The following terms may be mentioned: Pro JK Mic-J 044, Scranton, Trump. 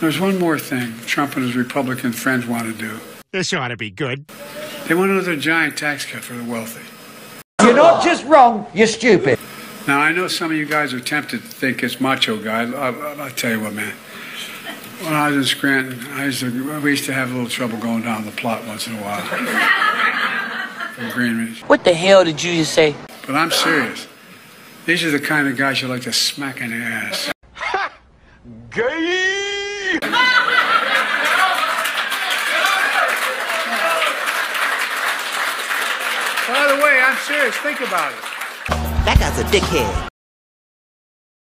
There's one more thing Trump and his Republican friends want to do. This ought to be good. They want another giant tax cut for the wealthy. You're not just wrong, you're stupid. Now, I know some of you guys are tempted to think it's macho guy. I'll tell you what, man. When I was in Scranton, we used to have a little trouble going down the plot once in a while. From Greenridge. What the hell did you just say? But I'm serious. These are the kind of guys you like to smack in the ass. Ha! Gay! By the way, I'm serious. Think about it. That guy's a dickhead.